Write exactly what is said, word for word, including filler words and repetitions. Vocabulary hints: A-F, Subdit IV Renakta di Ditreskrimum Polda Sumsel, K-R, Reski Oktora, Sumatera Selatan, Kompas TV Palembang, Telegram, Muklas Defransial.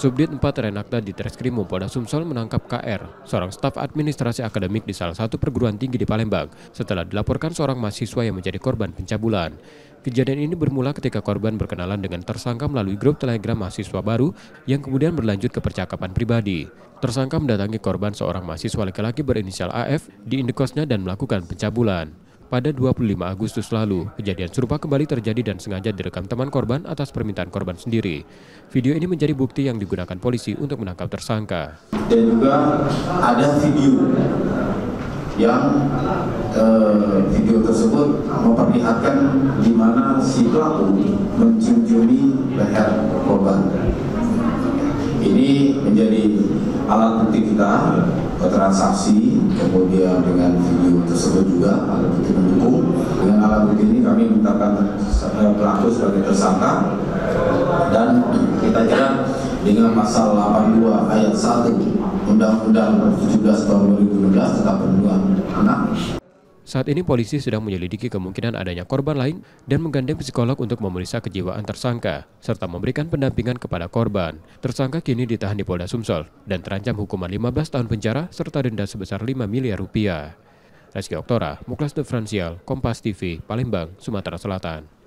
Subdit empat Renakta di Ditreskrimum Polda Sumsel menangkap K R, seorang staf administrasi akademik di salah satu perguruan tinggi di Palembang, setelah dilaporkan seorang mahasiswa yang menjadi korban pencabulan. Kejadian ini bermula ketika korban berkenalan dengan tersangka melalui grup Telegram mahasiswa baru yang kemudian berlanjut ke percakapan pribadi. Tersangka mendatangi korban, seorang mahasiswa laki-laki berinisial A F, di indekosnya dan melakukan pencabulan. Pada dua puluh lima Agustus lalu, kejadian serupa kembali terjadi dan sengaja direkam teman korban atas permintaan korban sendiri. Video ini menjadi bukti yang digunakan polisi untuk menangkap tersangka. Dan juga ada video yang eh, video tersebut memperlihatkan di mana si pelaku mencium-ciumi leher korban. Ini menjadi alat bukti kita, keterangan saksi, kemudian dengan video tersebut juga alat bukti mendukung. Dengan alat bukti ini kami mintakan pelaku sebagai tersangka, dan kita kira dengan pasal delapan puluh dua ayat satu Undang-Undang tujuh belas tahun dua ribu enam belas tentang perlindungan anak. Saat ini polisi sedang menyelidiki kemungkinan adanya korban lain dan menggandeng psikolog untuk memeriksa kejiwaan tersangka, serta memberikan pendampingan kepada korban. Tersangka kini ditahan di Polda Sumsel dan terancam hukuman lima belas tahun penjara serta denda sebesar lima miliar rupiah. Reski Oktora, Muklas Defransial, Kompas T V, Palembang, Sumatera Selatan.